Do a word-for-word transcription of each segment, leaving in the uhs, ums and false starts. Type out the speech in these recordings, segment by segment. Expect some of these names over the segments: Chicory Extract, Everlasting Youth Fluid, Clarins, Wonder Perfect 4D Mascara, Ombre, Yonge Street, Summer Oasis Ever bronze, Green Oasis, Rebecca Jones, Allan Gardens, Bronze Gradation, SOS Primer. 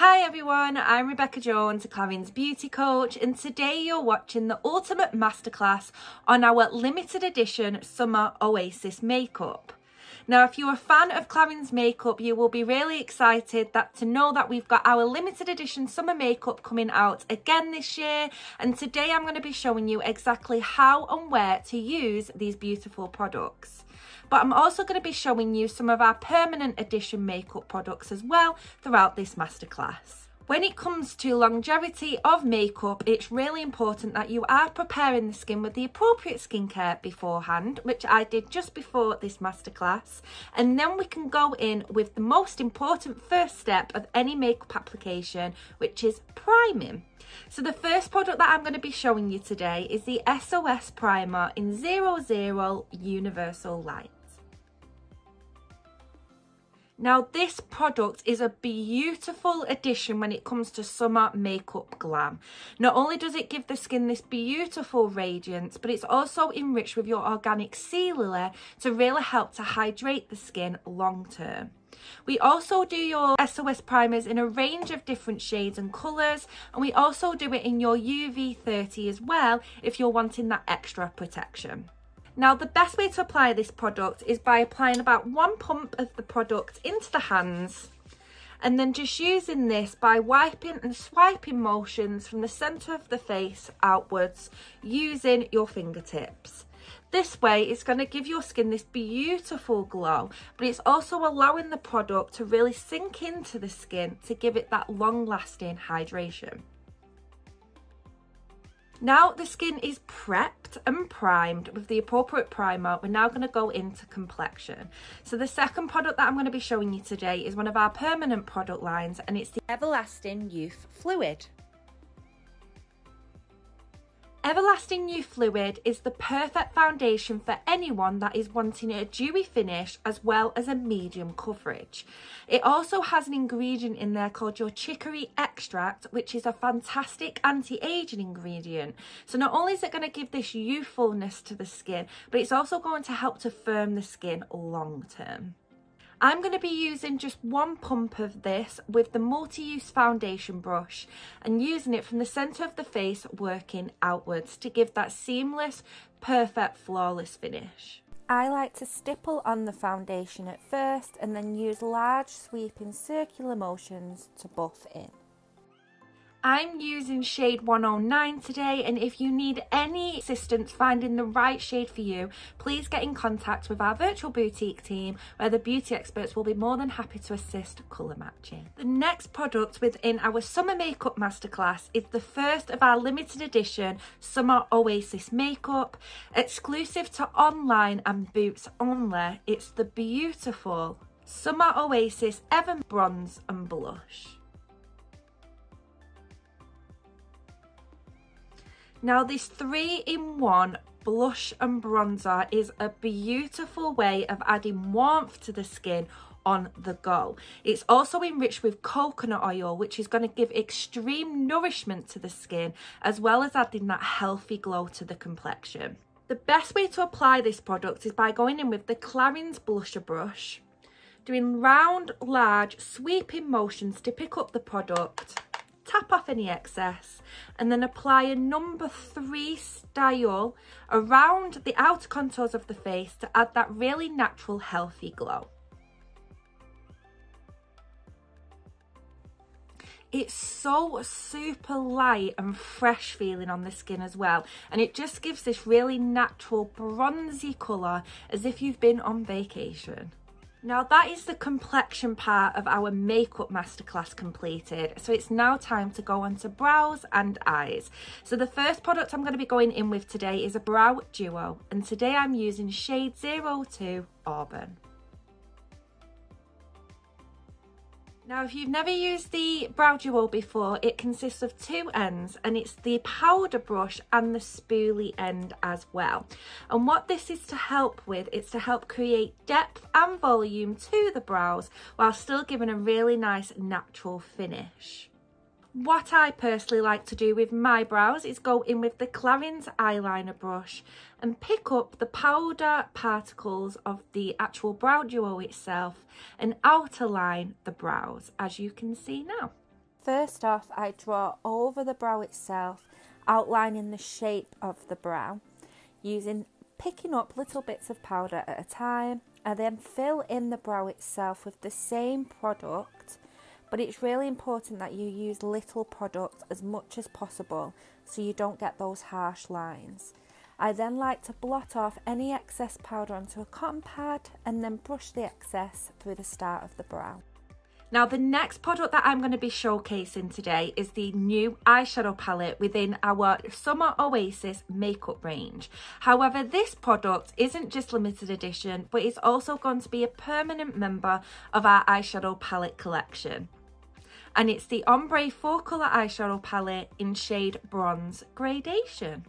Hi everyone, I'm Rebecca Jones, a Clarins beauty coach, and today you're watching the ultimate masterclass on our limited edition Summer Oasis makeup. Now, if you're a fan of Clarins makeup, you will be really excited that to know that we've got our limited edition summer makeup coming out again this year. And today I'm going to be showing you exactly how and where to use these beautiful products. But I'm also going to be showing you some of our permanent edition makeup products as well throughout this masterclass. When it comes to longevity of makeup, it's really important that you are preparing the skin with the appropriate skincare beforehand, which I did just before this masterclass. And then we can go in with the most important first step of any makeup application, which is priming. So the first product that I'm going to be showing you today is the S O S Primer in zero zero Universal Light. Now, this product is a beautiful addition when it comes to summer makeup glam. Not only does it give the skin this beautiful radiance, but it's also enriched with your organic sea lily to really help to hydrate the skin long term. We also do your S O S primers in a range of different shades and colours, and we also do it in your U V thirty as well if you're wanting that extra protection. Now, the best way to apply this product is by applying about one pump of the product into the hands and then just using this by wiping and swiping motions from the centre of the face outwards using your fingertips. This way, it's going to give your skin this beautiful glow, but it's also allowing the product to really sink into the skin to give it that long-lasting hydration. Now the skin is prepped and primed with the appropriate primer, we're now going to go into complexion. So the second product that I'm going to be showing you today is one of our permanent product lines, and it's the Everlasting Youth Fluid. Everlasting Youth Fluid is the perfect foundation for anyone that is wanting a dewy finish as well as a medium coverage. It also has an ingredient in there called your chicory extract, which is a fantastic anti-aging ingredient. So not only is it going to give this youthfulness to the skin, but it's also going to help to firm the skin long term. I'm going to be using just one pump of this with the multi-use foundation brush and using it from the centre of the face working outwards to give that seamless, perfect, flawless finish. I like to stipple on the foundation at first and then use large sweeping circular motions to buff in. I'm using shade one oh nine today, and if you need any assistance finding the right shade for you, please get in contact with our virtual boutique team where the beauty experts will be more than happy to assist colour matching. The next product within our summer makeup masterclass is the first of our limited edition Summer Oasis makeup. Exclusive to online and Boots only, it's the beautiful Summer Oasis Ever Bronze and Blush. Now, this three in one blush and bronzer is a beautiful way of adding warmth to the skin on the go. It's also enriched with coconut oil, which is going to give extreme nourishment to the skin, as well as adding that healthy glow to the complexion. The best way to apply this product is by going in with the Clarins blusher brush, doing round, large, sweeping motions to pick up the product, tap off any excess, and then apply a number three style around the outer contours of the face to add that really natural, healthy glow. It's so super light and fresh feeling on the skin as well, and it just gives this really natural bronzy colour as if you've been on vacation. Now that is the complexion part of our makeup masterclass completed, so it's now time to go on to brows and eyes. So the first product I'm going to be going in with today is a brow duo, and today I'm using shade zero two Auburn. Now, if you've never used the brow duo before, it consists of two ends, and it's the powder brush and the spoolie end as well. And what this is to help with, it's to help create depth and volume to the brows while still giving a really nice natural finish. What I personally like to do with my brows is go in with the Clarins eyeliner brush and pick up the powder particles of the actual brow duo itself and outerline the brows, as you can see now. First off, I draw over the brow itself, outlining the shape of the brow, using picking up little bits of powder at a time. I then fill in the brow itself with the same product, but it's really important that you use little product as much as possible so you don't get those harsh lines. I then like to blot off any excess powder onto a cotton pad and then brush the excess through the start of the brow. Now, the next product that I'm going to be showcasing today is the new eyeshadow palette within our Summer Oasis makeup range. However, this product isn't just limited edition, but it's also going to be a permanent member of our eyeshadow palette collection. And it's the Ombre four colour eyeshadow palette in shade Bronze Gradation.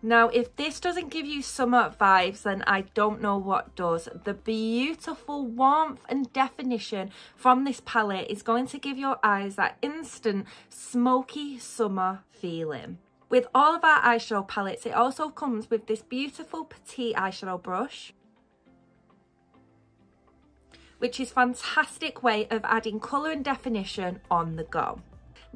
Now, if this doesn't give you summer vibes, then I don't know what does. The beautiful warmth and definition from this palette is going to give your eyes that instant smoky summer feeling. With all of our eyeshadow palettes, it also comes with this beautiful petite eyeshadow brush, which is a fantastic way of adding colour and definition on the go.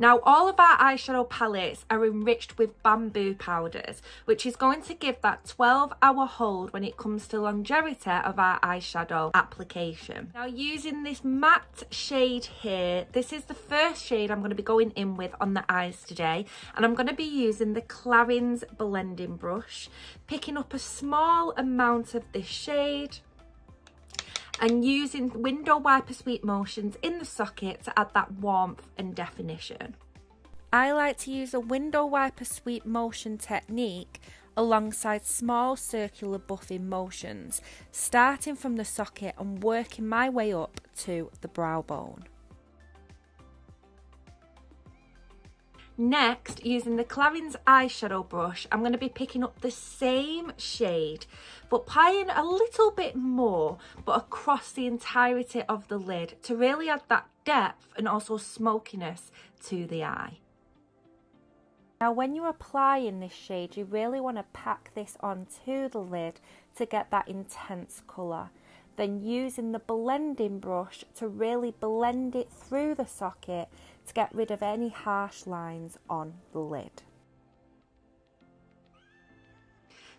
Now, all of our eyeshadow palettes are enriched with bamboo powders, which is going to give that twelve hour hold when it comes to longevity of our eyeshadow application. Now, using this matte shade here, this is the first shade I'm going to be going in with on the eyes today, and I'm going to be using the Clarins blending brush, picking up a small amount of this shade and using window wiper sweep motions in the socket to add that warmth and definition. I like to use a window wiper sweep motion technique alongside small circular buffing motions, starting from the socket and working my way up to the brow bone. Next, using the Clarins eyeshadow brush, I'm going to be picking up the same shade, but applying a little bit more, but across the entirety of the lid to really add that depth and also smokiness to the eye. Now, when you're applying this shade, you really want to pack this onto the lid to get that intense colour. Then using the blending brush to really blend it through the socket to get rid of any harsh lines on the lid.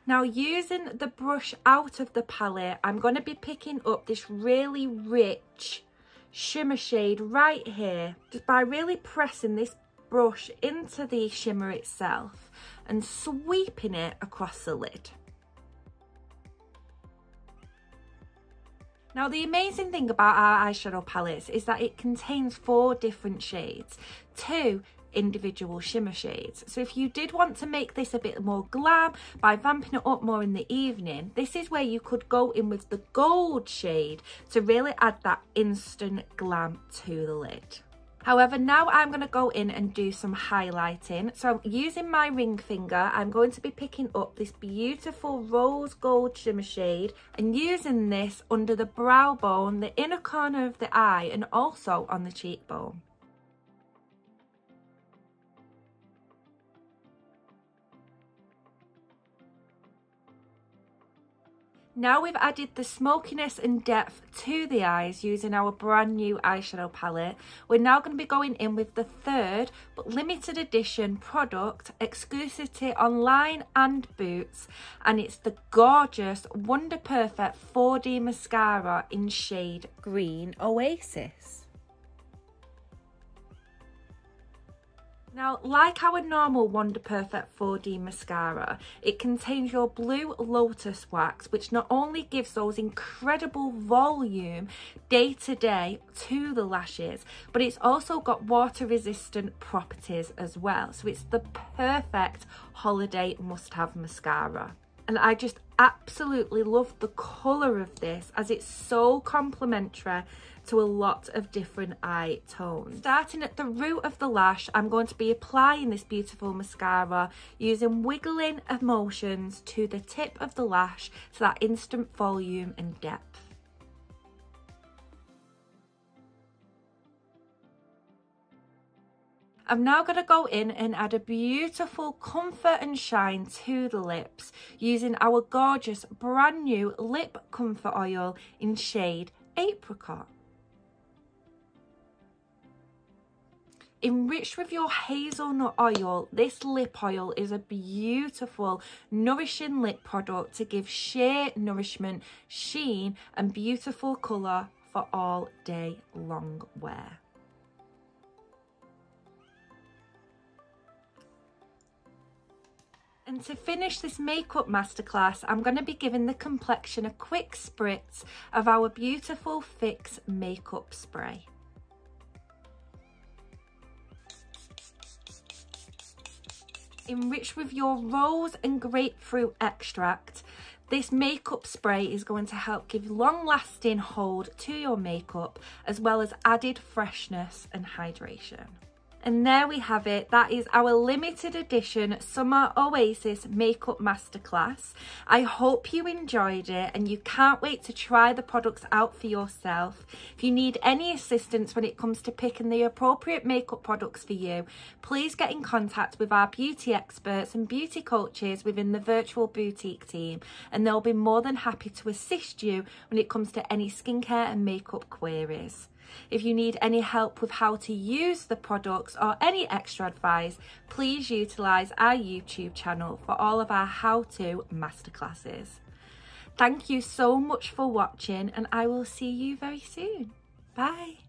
Now, using the brush out of the palette, I'm going to be picking up this really rich shimmer shade right here, just by really pressing this brush into the shimmer itself and sweeping it across the lid. Now, the amazing thing about our eyeshadow palettes is that it contains four different shades, two individual shimmer shades. So if you did want to make this a bit more glam by vamping it up more in the evening, this is where you could go in with the gold shade to really add that instant glam to the lid. However, now I'm going to go in and do some highlighting. So using my ring finger, I'm going to be picking up this beautiful rose gold shimmer shade and using this under the brow bone, the inner corner of the eye, and also on the cheekbone. Now we've added the smokiness and depth to the eyes using our brand new eyeshadow palette. We're now going to be going in with the third but limited edition product, exclusive to online and Boots, and it's the gorgeous Wonder Perfect four D Mascara in shade Green Oasis. Now, like our normal Wonder Perfect four D mascara, it contains your blue lotus wax, which not only gives those incredible volume day to day to the lashes, but it's also got water resistant properties as well. So it's the perfect holiday must-have mascara. And I just absolutely love the colour of this, as it's so complementary to a lot of different eye tones. Starting at the root of the lash, I'm going to be applying this beautiful mascara using wiggling motions to the tip of the lash to that instant volume and depth. I'm now going to go in and add a beautiful comfort and shine to the lips using our gorgeous brand new lip comfort oil in shade apricot. Enriched with your hazelnut oil, this lip oil is a beautiful, nourishing lip product to give sheer nourishment, sheen and beautiful colour for all day long wear. And to finish this makeup masterclass, I'm going to be giving the complexion a quick spritz of our beautiful Fix makeup spray. Enriched with your rose and grapefruit extract, this makeup spray is going to help give long-lasting hold to your makeup, as well as added freshness and hydration. And there we have it. That is our limited edition Summer Oasis Makeup Masterclass. I hope you enjoyed it and you can't wait to try the products out for yourself. If you need any assistance when it comes to picking the appropriate makeup products for you, please get in contact with our beauty experts and beauty coaches within the virtual boutique team, and they'll be more than happy to assist you when it comes to any skincare and makeup queries. If you need any help with how to use the products or any extra advice, please utilise our YouTube channel for all of our how-to masterclasses. Thank you so much for watching, and I will see you very soon. Bye.